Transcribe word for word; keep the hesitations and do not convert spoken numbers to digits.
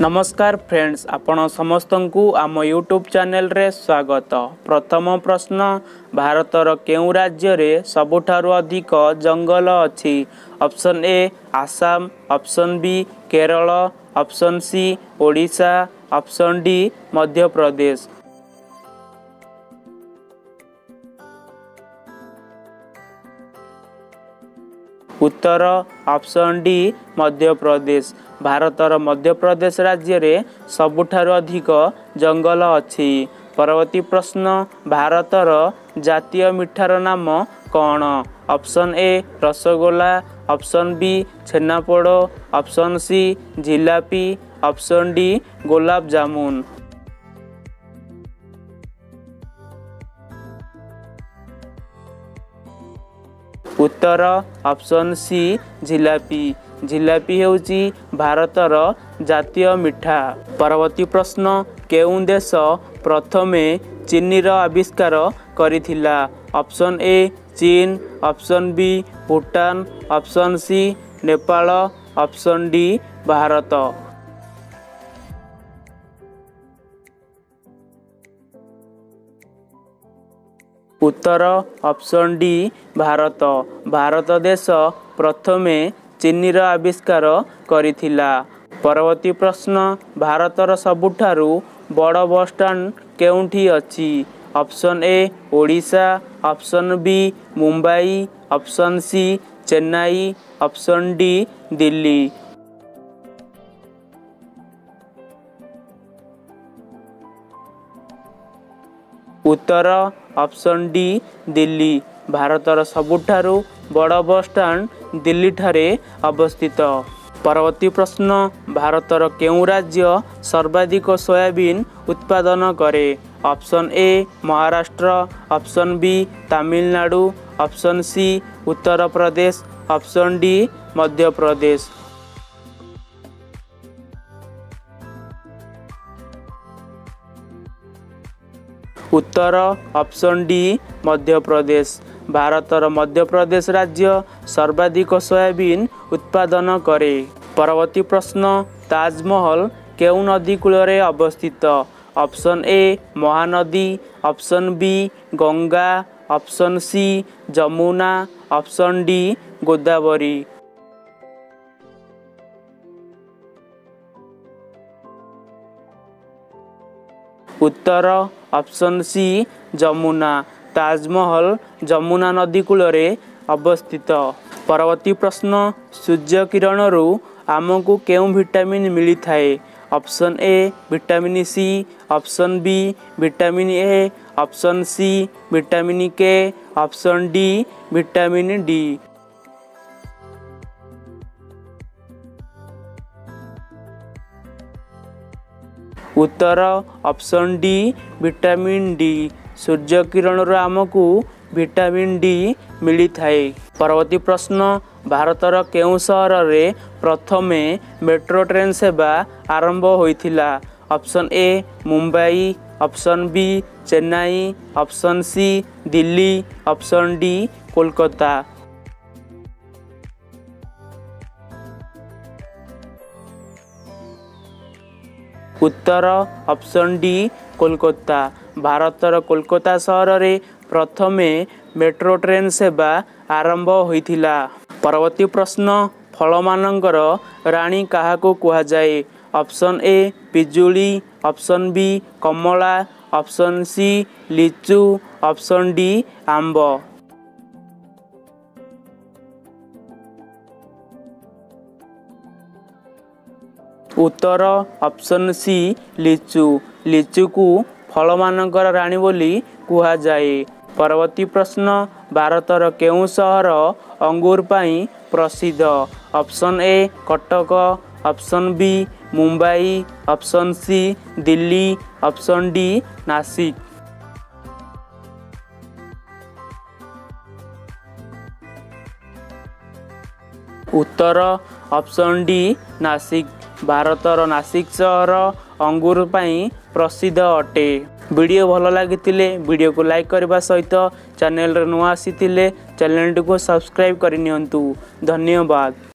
नमस्कार फ्रेंड्स, आपण समस्तंकु आम यूट्यूब चैनल रे स्वागत। प्रथम प्रश्न, भारतर केउ राज्य रे सबुठारु अधिक जंगल अछि? Option A Assam, option B Kerala, option C Odisha, option D Madhya Pradesh. उत्तर ऑप्शन डी मध्य प्रदेश। भारतर मध्य प्रदेश राज्य रे सबुठारु अधिक जंगल अछि। परवर्ती प्रश्न, भारतर जातीय मिठार नाम कौन? Option A rasagola, option B chhenapoda, option C जिलापी, option D gulab jamun. उत्तर ऑप्शन सी जिलापी। जिलापी हेउची भारतर जातीय मिठा। परवर्ती प्रश्न, केउं देश प्रथमे चीनीर आविष्कार करिथिला? ऑप्शन ए चीन, option B Bhutan, option C Nepal, option D Bharat. उत्तर ऑप्शन डी भारत। भारत देश प्रथमे चीनीर आविष्कार करिथिला। परवर्ती प्रश्न, भारतर सबुठारु बड़ बस स्टैंड केउंठी अछि? Option A Odisha, option B Mumbai, option C Chennai, option D Delhi. उत्तर ऑप्शन डी दिल्ली। भारतर सबुठारु बड़ बस स्टैंड दिल्ली ठारे अवस्थित। परवर्ती प्रश्न, भारतर केउं राज्य सर्वाधिक सोयाबीन उत्पादन करे? Option A Maharashtra, option B Tamil Nadu, option C Uttar Pradesh, option D Madhya Pradesh. उत्तर ऑप्शन डी मध्य प्रदेश। भारतर मध्य प्रदेश राज्य सर्वाधिक सोयाबीन उत्पादन करे। परवर्ती प्रश्न, ताजमहल केउं नदी कूଳରେ अवस्थित? Option A Mahanadi, option B Ganga, option C Jamuna, option D Godavari. उत्तर ऑप्शन सी जमुना। ताजमहल जमुना नदी कूଳରେ अवस्थित। परवर्ती प्रश्न, सूर्य किरणरू आमको केउं विटामिन मिली थाए? Option A vitamin C, option B vitamin A, option C vitamin K, option D vitamin D. उत्तर ऑप्शन डी विटामिन डी। सूर्य किरणर आमको विटामिन डी मिली थाए। परवर्ती प्रश्न, भारतर केउं शहर रे प्रथमे मेट्रो ट्रेन सेवा आरंभ होइथिला? Option A Mumbai, option B Chennai, option C Delhi, option D Kolkata. उत्तर ऑप्शन डी कोलकाता। भारतर कोलकाता शहर रे प्रथमे मेट्रो ट्रेन सेवा आरंभ होइथिला। परवर्ती प्रश्न, फलमानंकर राणी काहाको कुहाजाए? ऑप्शन ए पिजुली, ऑप्शन बी कमला, ऑप्शन सी लीचू, ऑप्शन डी आंब। उत्तर ऑप्शन सी लीचू। लीचू को फलमानकर राणी बोली कुहा जाए। परवर्ती प्रश्न, भारतर केउं शहर अंगूर पाई प्रसिद्ध? Option A Cuttack, option B Mumbai, option C Delhi, option D Nashik. उत्तर ऑप्शन डी नासिक। भारतर नासिक शहर अंगूर पाई प्रसिद्ध अटे। वीडियो भल लगी वीडियो को लाइक करने सहित चैनल रे नुआ आसी चैनल टी को सब्सक्राइब करनी। धन्यवाद।